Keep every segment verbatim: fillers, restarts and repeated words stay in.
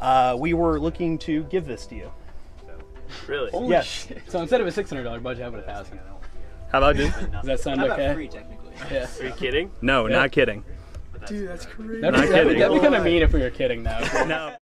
Uh, we were looking to give this to you. Really? Holy yes. Shit. So instead of a six hundred dollar budget, I would have thousand. How about dude? Does that sound How okay? Free, technically. Yeah. Are you kidding? No, yeah. Not kidding. Dude, that's crazy. That'd be, that'd be, that'd be kind of mean if we were kidding though. No.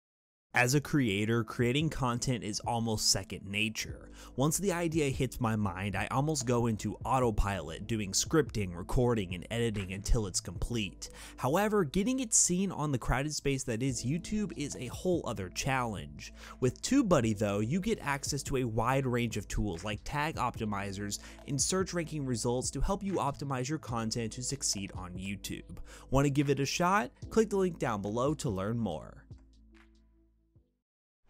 As a creator, creating content is almost second nature. Once the idea hits my mind, I almost go into autopilot, doing scripting, recording, and editing until it's complete. However, getting it seen on the crowded space that is YouTube is a whole other challenge. With TubeBuddy though, you get access to a wide range of tools like tag optimizers and search ranking results to help you optimize your content to succeed on YouTube. Want to give it a shot? Click the link down below to learn more.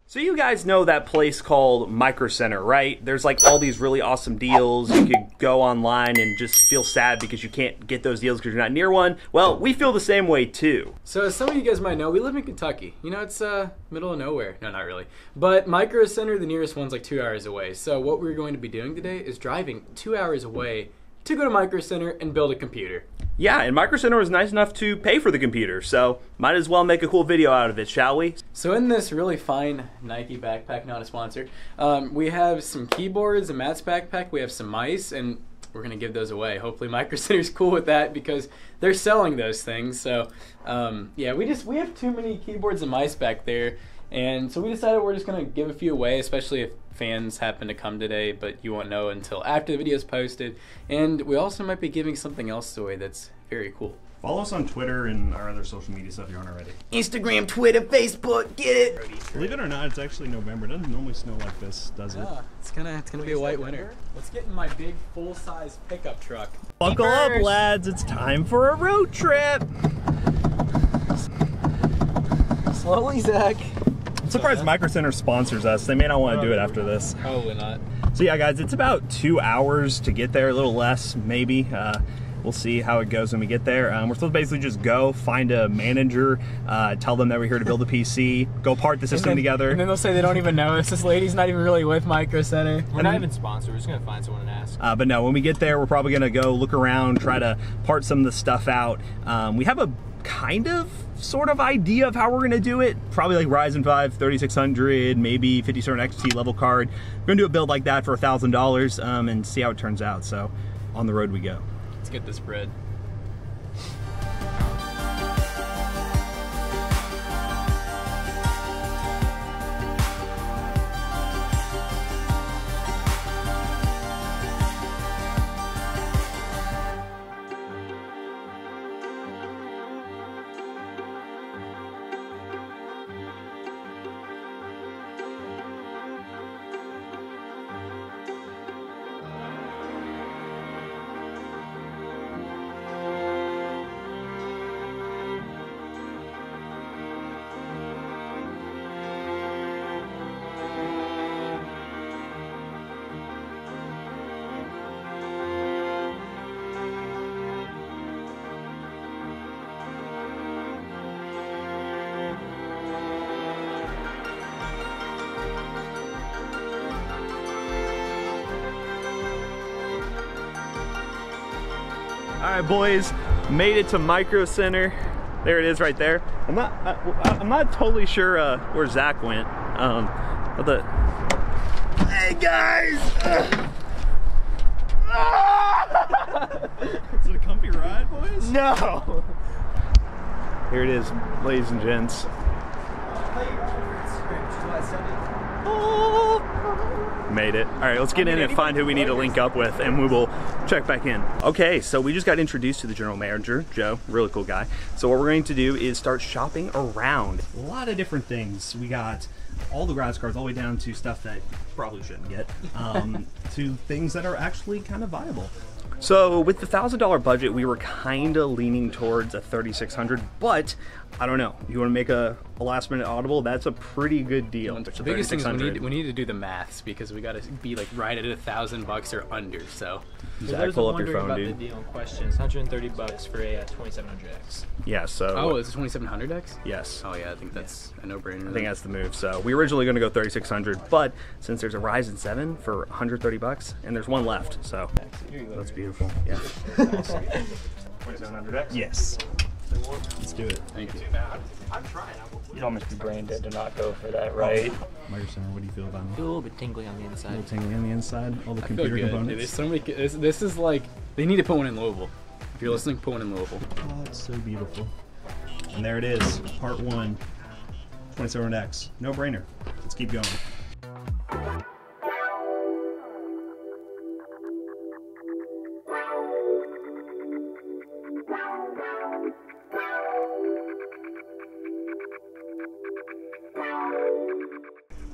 So you guys know that place called Micro Center, right? There's like all these really awesome deals. You could go online and just feel sad because you can't get those deals because you're not near one. Well, we feel the same way too. So as some of you guys might know, we live in Kentucky. You know, it's uh, middle of nowhere. No, not really. But Micro Center, the nearest one's like two hours away. So what we're going to be doing today is driving two hours away to go to Micro Center and build a computer. Yeah, and Micro Center was nice enough to pay for the computer, so might as well make a cool video out of it, shall we? So in this really fine Nike backpack, not a sponsor, um, we have some keyboards, a Matt's backpack, we have some mice, and we're gonna give those away. Hopefully Micro Center's cool with that because they're selling those things. So um, yeah, we just we have too many keyboards and mice back there, and so we decided we're just gonna give a few away, especially if fans happen to come today, but you won't know until after the video is posted. And we also might be giving something else away that's very cool. Follow us on Twitter and our other social media stuff if you aren't already. Instagram, Twitter, Facebook, get it! Believe it or not, it's actually November. It doesn't normally snow like this, does yeah, it? It's gonna, it's gonna be a white winter. Let's get in my big full-size pickup truck. Buckle up, lads, it's time for a road trip! Slowly, Zach. I'm surprised Micro Center sponsors us. They may not want to do it after this. Probably not. So yeah, guys, it's about two hours to get there, a little less maybe. Uh, we'll see how it goes when we get there. Um, we're supposed to basically just go find a manager, uh, tell them that we're here to build a P C, go part the system and then, together. And then they'll say they don't even know us. This lady's not even really with Micro Center. We're and not then, even sponsored. We're just going to find someone and ask. Uh, but no, when we get there, we're probably going to go look around, try to part some of the stuff out. Um, we have a kind of sort of idea of how we're gonna do it. Probably like Ryzen five thirty-six hundred, maybe fifty-seven hundred X T level card. We're gonna do a build like that for a thousand dollars, um, and see how it turns out. So on the road we go. Let's get this bread. All right, boys, made it to Micro Center. There it is right there. I'm not, I, I'm not totally sure uh, where Zach went. Um, but the... Hey, guys! Is it a comfy ride, boys? No! Here it is, ladies and gents. Made it. All right, let's get in and find who we need to link up with, and we will check back in. Okay, so we just got introduced to the general manager, Joe, really cool guy. So what we're going to do is start shopping around. A lot of different things. We got all the graphics cards all the way down to stuff that you probably shouldn't get, um, to things that are actually kind of viable. So with the thousand dollar budget, we were kind of leaning towards a thirty-six hundred, but I don't know. You want to make a, a last minute audible? That's a pretty good deal. Well, the biggest thing is we need, we need to do the maths because we got to be like right at a thousand bucks or under. So Zach, pull up your phone, about dude. The deal in question, it's one hundred thirty bucks for a uh, twenty-seven hundred X. Yeah. So. Oh, it's a twenty-seven hundred X. Yes. Oh yeah, I think that's yeah. a no-brainer. I think that's the move. So we were originally going to go thirty-six hundred, but since there's a Ryzen seven for one hundred thirty bucks, and there's one left, so that's beautiful. Yeah. twenty-seven hundred X. Yes. Let's do it. Thank you. You'd almost be brain dead to not go for that, right? Micro Center, what do you feel about it? I feel a little bit tingly on the inside. A little tingly on the inside? All the I computer components? Dude, there's so many, this, this is like, they need to put one in Louisville. If you're listening, put one in Louisville. Oh, it's so beautiful. And there it is, part one, twenty-seven hundred X. No brainer. Let's keep going.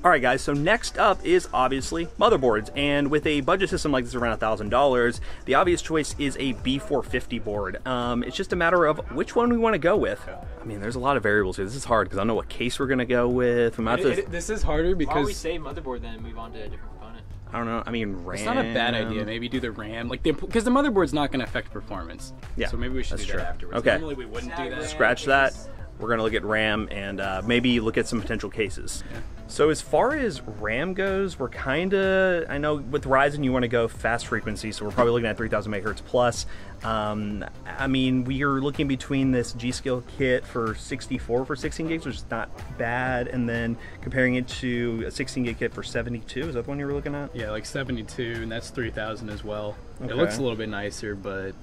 Alright guys, so next up is obviously motherboards, and with a budget system like this around a thousand dollars, the obvious choice is a B four fifty board. Um, it's just a matter of which one we want to go with. I mean, there's a lot of variables here. This is hard because I don't know what case we're going to go with. I'm it, to... it, this is harder because... Why don't we say motherboard then and move on to a different component? I don't know. I mean, RAM. It's not a bad idea. Maybe do the RAM, like, because the, the motherboard's not going to affect performance. Yeah, so maybe we should do true. that afterwards. Okay. Normally we wouldn't do that. Scratch that. We're going to look at RAM and uh, maybe look at some potential cases. Yeah. So as far as RAM goes, we're kind of, I know with Ryzen you want to go fast frequency, so we're probably looking at three thousand megahertz plus. Um, I mean, we are looking between this G-Skill kit for sixty-four for sixteen gigs, which is not bad, and then comparing it to a sixteen gig kit for seventy-two, is that the one you were looking at? Yeah, like seventy-two, and that's three thousand as well. Okay. It looks a little bit nicer, but...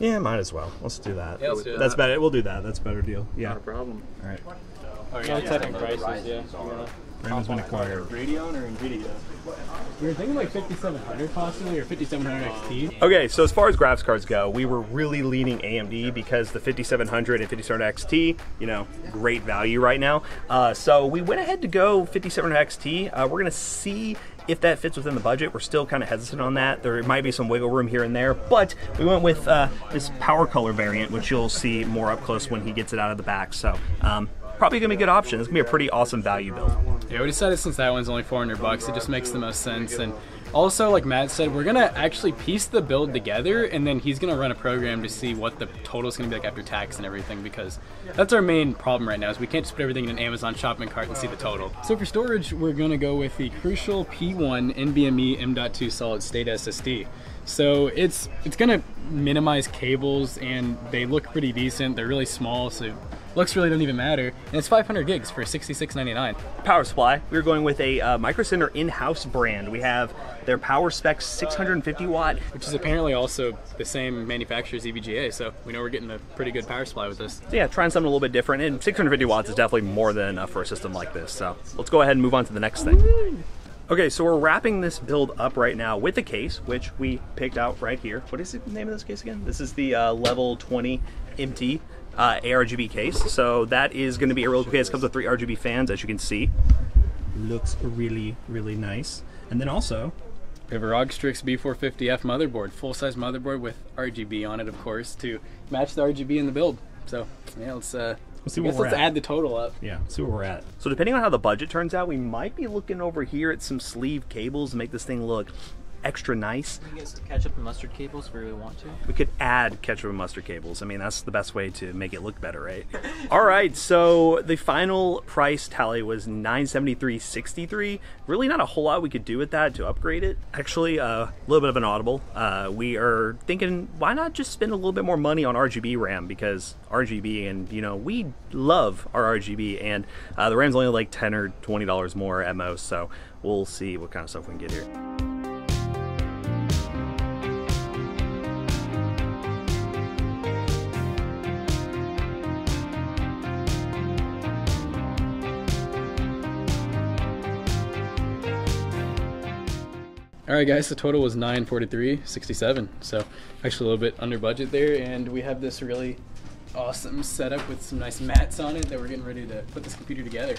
Yeah, might as well. Let's do that. Yeah, let's do That's that. better. We'll do that. That's a better deal. Yeah. Not a problem. All right. Oh, yeah, yeah, yeah. prices, yeah. yeah. Radeon's been acquired. Radeon or NVIDIA? We were thinking like fifty-seven hundred possibly, or fifty-seven hundred X T. Okay, so as far as graphics cards go, we were really leaning A M D because the fifty-seven hundred and fifty-seven hundred X T, you know, great value right now. Uh, so we went ahead to go fifty-seven hundred X T. Uh, we're going to see if that fits within the budget. We're still kind of hesitant on that. There might be some wiggle room here and there, but we went with uh, this PowerColor variant, which you'll see more up close when he gets it out of the back. So um, probably going to be a good option. It's going to be a pretty awesome value build. Yeah, we decided since that one's only four hundred bucks, it just makes the most sense. And also, like Matt said, we're going to actually piece the build together, and then he's going to run a program to see what the total is going to be like after tax and everything, because that's our main problem right now is we can't just put everything in an Amazon shopping cart and see the total. So for storage, we're going to go with the Crucial P one NVMe M dot two solid state S S D. So it's, it's going to minimize cables, and they look pretty decent. They're really small, so looks really don't even matter, and it's five hundred gigs for sixty-six ninety-nine. Power supply, we're going with a uh, Micro Center in-house brand. We have their PowerSpec six hundred fifty watt. Which is apparently also the same manufacturer's E V G A, so we know we're getting a pretty good power supply with this. So yeah, trying something a little bit different, and six hundred fifty watts is definitely more than enough for a system like this, so let's go ahead and move on to the next thing. Okay, so we're wrapping this build up right now with the case, which we picked out right here. What is the name of this case again? This is the uh, Level twenty M T. Uh, A R G B case, so that is going to be a real case. Comes with three R G B fans, as you can see. Looks really, really nice. And then also, we have a ROG STRIX B four fifty F motherboard, full-size motherboard with R G B on it, of course, to match the R G B in the build. So yeah, let's uh, let's, see what we're let's at. add the total up. Yeah, see where we're at. So depending on how the budget turns out, we might be looking over here at some sleeve cables to make this thing look extra nice. You guys could ketchup and mustard cables if we really want to. We could add ketchup and mustard cables. I mean, that's the best way to make it look better, right? All right, so the final price tally was nine seventy-three sixty-three. Really not a whole lot we could do with that to upgrade it. Actually, a uh, little bit of an audible. Uh, we are thinking, why not just spend a little bit more money on R G B RAM, because R G B, and you know, we love our R G B, and uh, the RAM's only like ten or twenty dollars more at most, so we'll see what kind of stuff we can get here. All right, guys, the total was nine forty-three sixty-seven, so actually a little bit under budget there, and we have this really awesome setup with some nice mats on it that we're getting ready to put this computer together.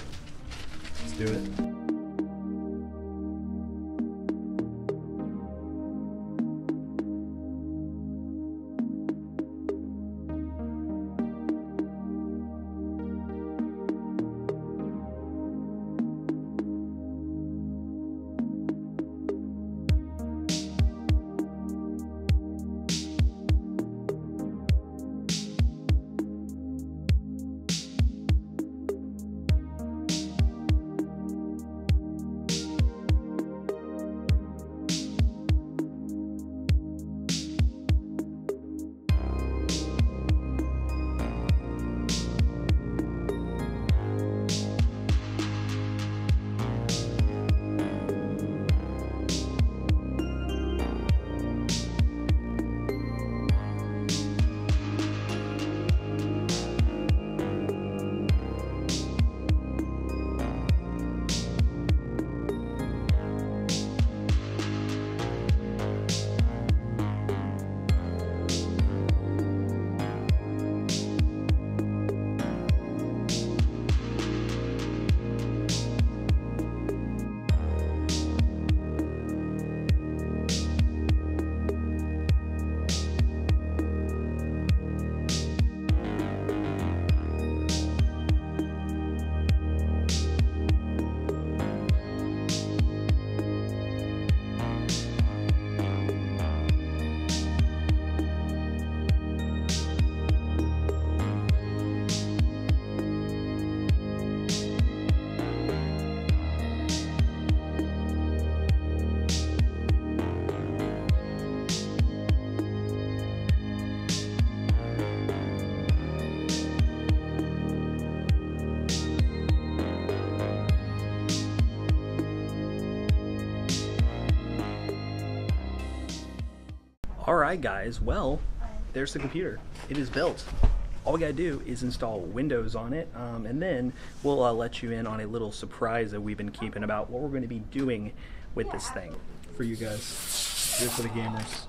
Let's do it. Alright guys, well, there's the computer. It is built. All we gotta do is install Windows on it, um, and then we'll uh, let you in on a little surprise that we've been keeping about what we're gonna be doing with this thing. For you guys, good for the gamers.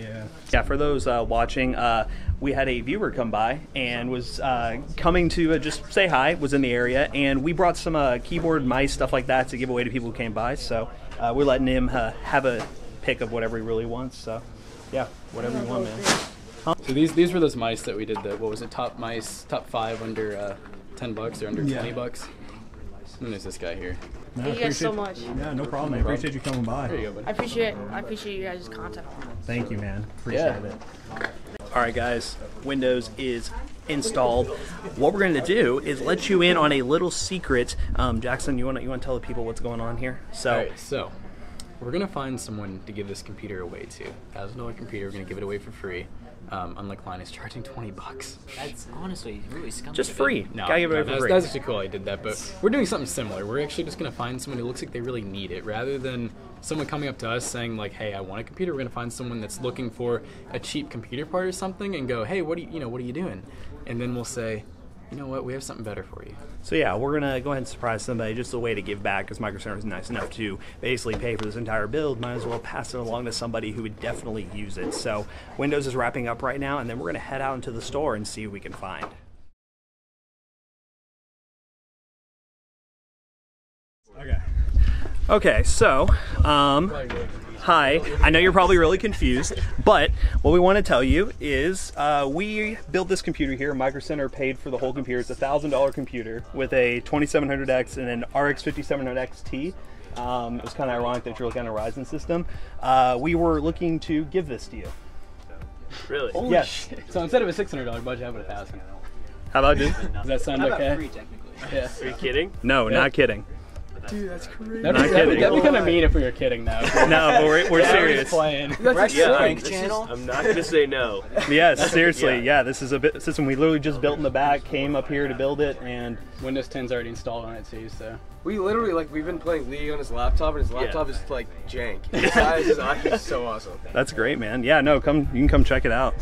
Yeah. Yeah, for those uh, watching, uh, we had a viewer come by and was uh, coming to uh, just say hi, was in the area, and we brought some uh, keyboard, mice, stuff like that to give away to people who came by, so uh, we're letting him uh, have a pick of whatever he really wants, so yeah, whatever you want, man. Huh? So these these were those mice that we did, the, what was it, top mice, top five under uh, ten bucks or under yeah. twenty bucks. And there's this guy here. No, Thank you guys so much. Yeah, no problem. No I appreciate problem. you coming by. There you go, buddy. I appreciate I appreciate you guys' content. Thank you, man. Appreciate yeah. it. All right, guys. Windows is installed. What we're going to do is let you in on a little secret. Um, Jackson, you want you want to tell the people what's going on here? So, all right, so we're going to find someone to give this computer away to. Thousand dollar computer. We're going to give it away for free. Um, unlike Line is charging twenty bucks. That's honestly really scummy. Just free. No, Gotta give it no, that's, free. That's actually cool I did that, but we're doing something similar. We're actually just going to find someone who looks like they really need it. Rather than someone coming up to us saying, like, hey, I want a computer, we're going to find someone that's looking for a cheap computer part or something and go, hey, what are you, you know, what are you doing? And then we'll say, you know what, we have something better for you. So yeah, we're going to go ahead and surprise somebody. Just a way to give back, because Micro Center is nice enough to basically pay for this entire build. Might as well pass it along to somebody who would definitely use it. So Windows is wrapping up right now, and then we're going to head out into the store and see what we can find. Okay. Okay, so, um, hi. I know you're probably really confused, but what we want to tell you is uh, we built this computer here. Micro Center paid for the whole computer. It's a one thousand dollar computer with a twenty-seven hundred X and an R X fifty-seven hundred X T. Um, it was kind of ironic that you're looking at a Ryzen system. Uh, we were looking to give this to you. Really? Holy yes. Shit. So instead of a six hundred dollar budget, I would have one thousand dollars. How about you? Does that sound How about okay? Free, technically. Yeah. Are you kidding? No, yeah. not kidding. Dude, that's crazy. That'd be, that'd be, that'd be kind of mean if we were kidding, though. No, but we're, we're yeah, serious. We're just playing. That's yeah, I'm, channel. Is, I'm not going to say no. Yeah, seriously. Yeah, this is a bit, system we literally just built in the back, came up here to build it, and Windows ten's already installed on it, too, so. We literally, like, we've been playing League on his laptop, and his laptop yeah. is, like, jank. His eyes is actually so awesome. That's great, man. Yeah, no, come. You can come check it out.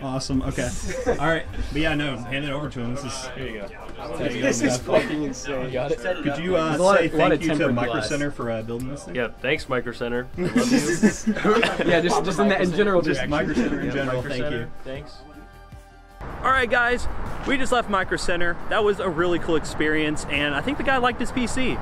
Awesome. Okay. All right. But yeah, no. Hand it over to him. This is. Here you go. This is fucking insane. Got it. Could you uh, say of, thank you to Micro Center for uh, building this thing? Yeah. Thanks, Micro Center. I love you. Yeah. Just, just in that in general. Just Micro Center in general. Thank you. Thanks. All right, guys. We just left Micro Center. That was a really cool experience, and I think the guy liked his P C.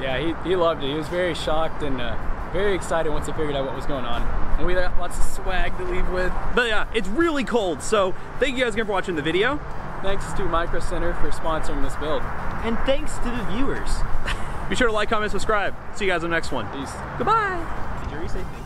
Yeah, he he loved it. He was very shocked and. Uh, Very excited once I figured out what was going on. And we got lots of swag to leave with. But yeah, it's really cold. So thank you guys again for watching the video. Thanks to Micro Center for sponsoring this build. And thanks to the viewers. Be sure to like, comment, subscribe. See you guys in the next one. Peace. Goodbye. Did you say thank you?